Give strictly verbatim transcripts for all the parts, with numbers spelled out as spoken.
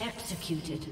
Executed.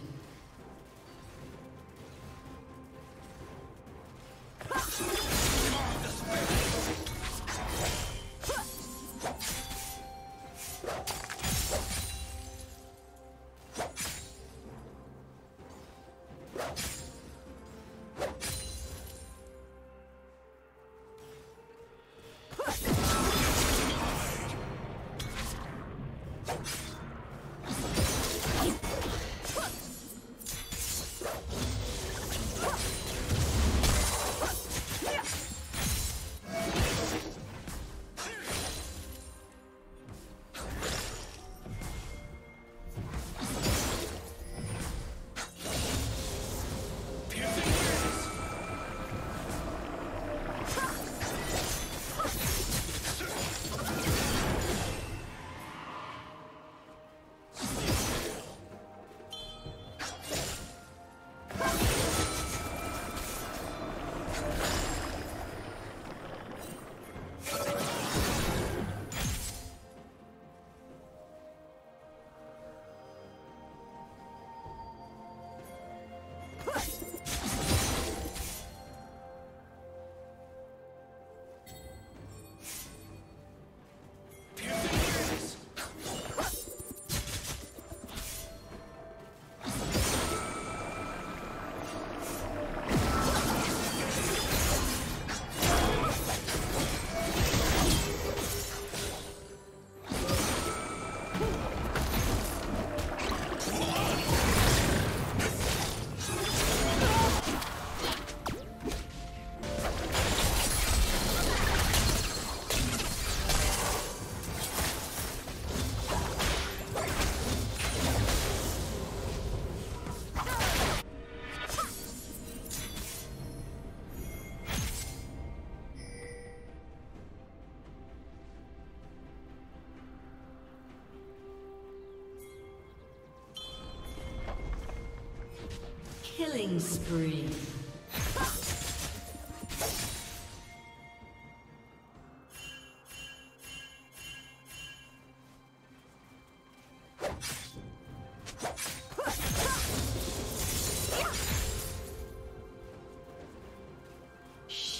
Killing spree.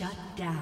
Shut down.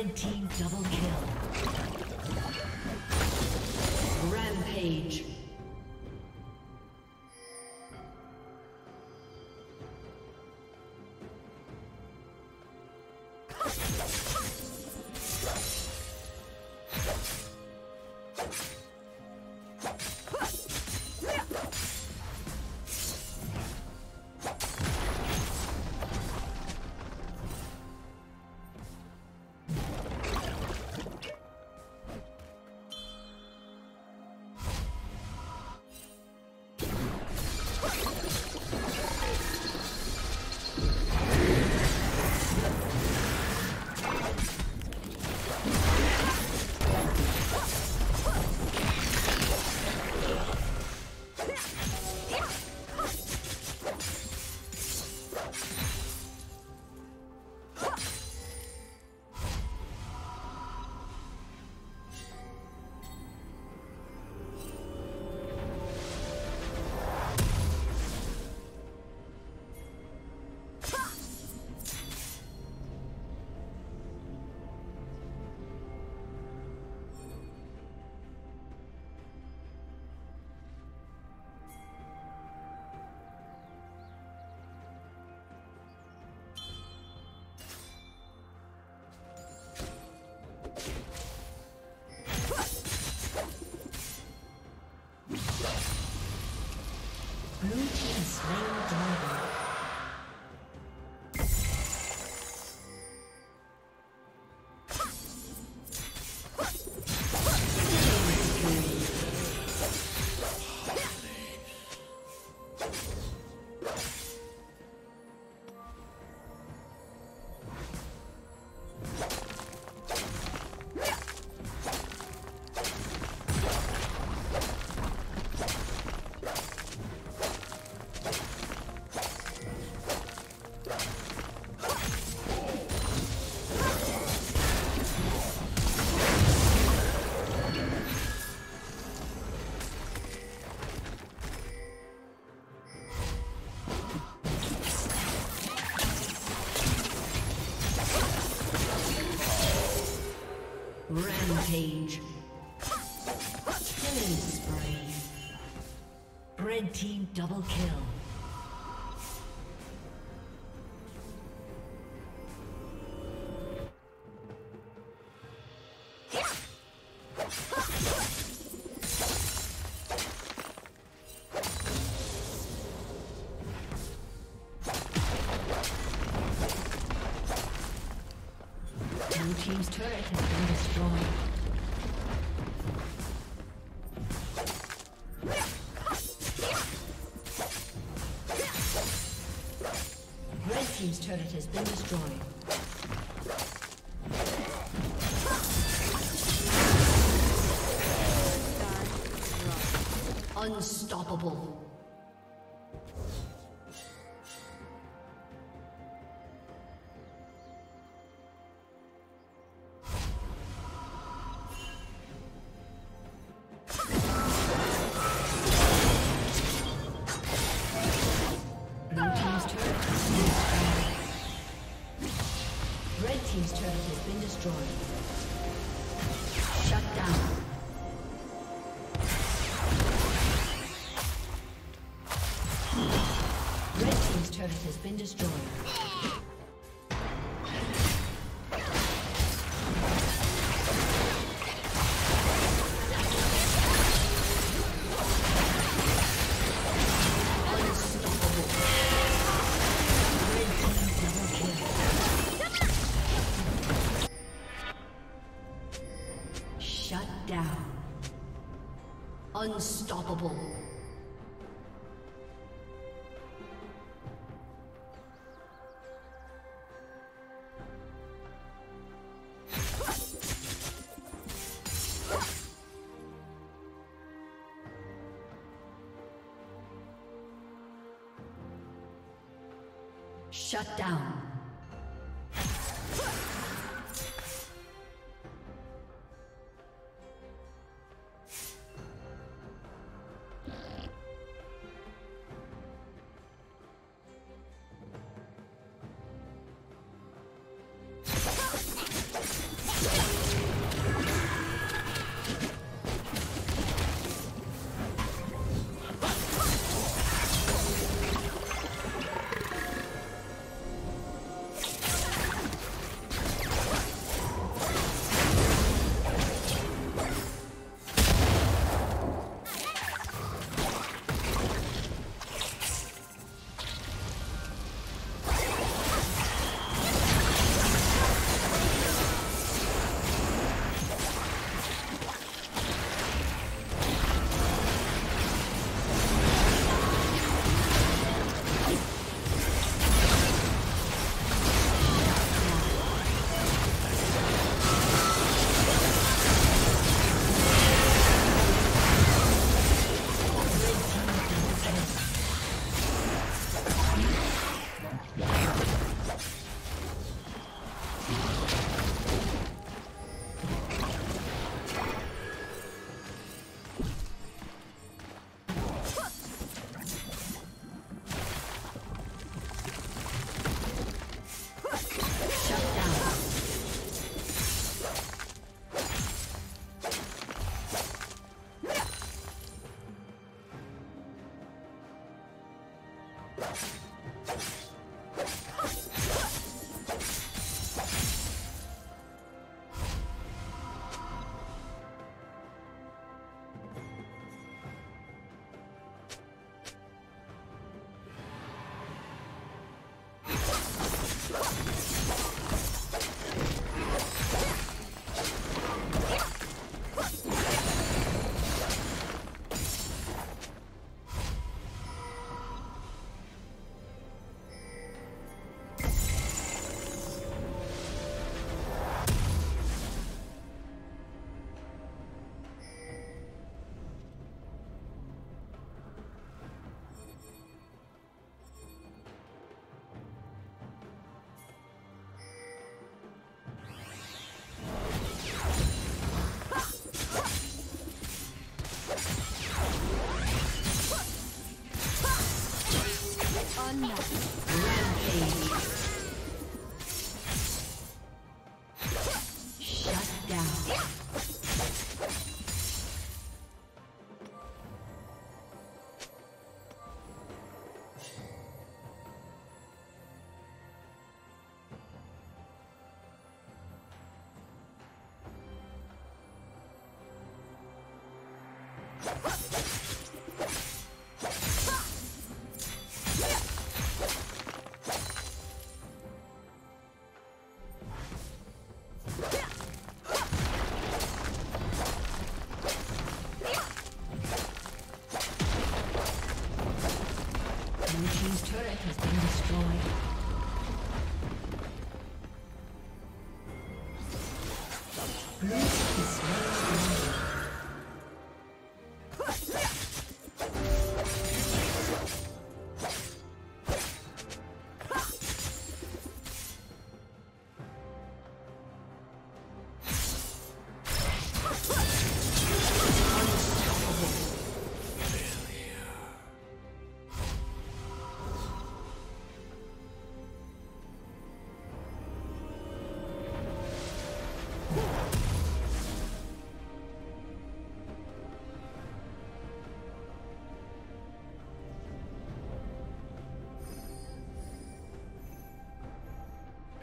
Red team double kill. Rampage. Rampage. Killing spree. Red team double kill. Team's turret has been destroyed. Unstoppable. Been destroyed. Unstoppable. Shut down. Unstoppable. Shut down.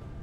Blue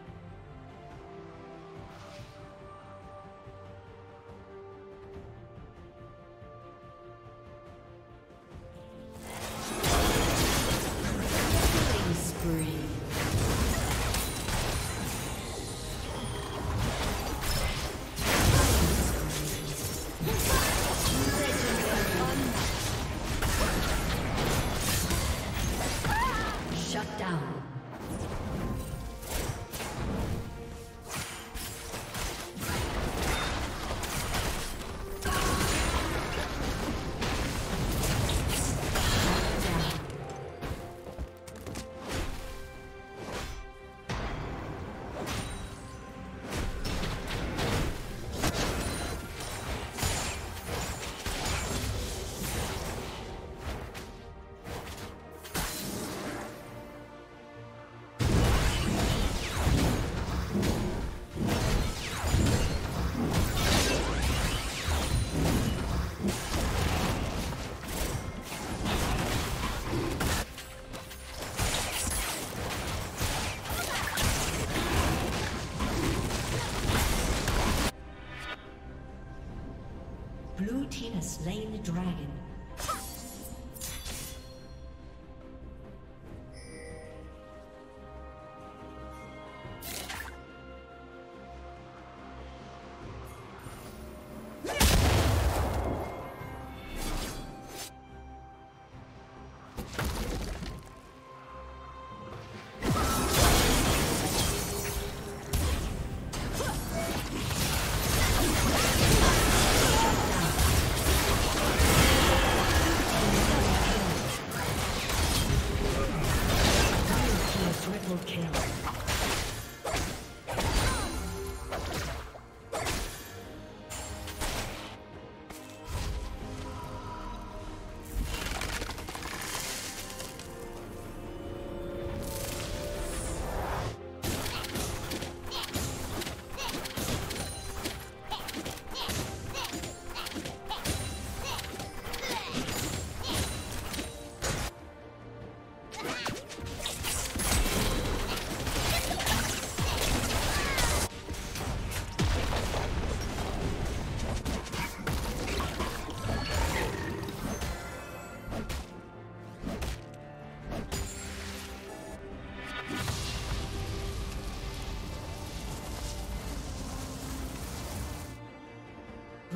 Blue team has slain the dragon.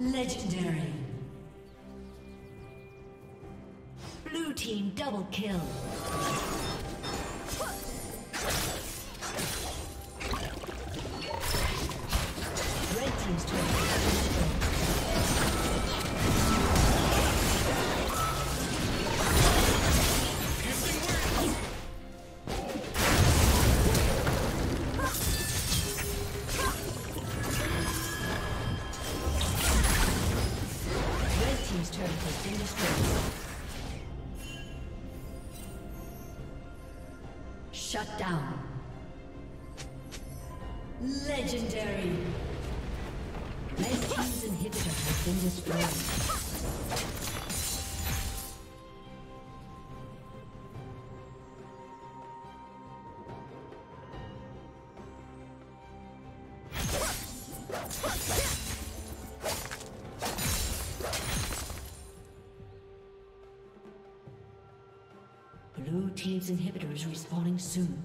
Legendary. Blue team double kill. Shut down. Legendary. Red team's inhibitor has been destroyed. Blue team's inhibitor is respawning soon.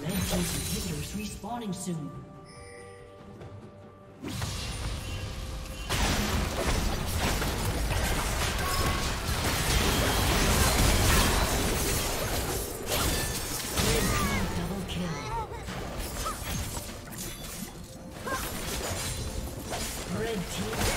Red team's inhibitors respawning soon. Red team double kill. Red team.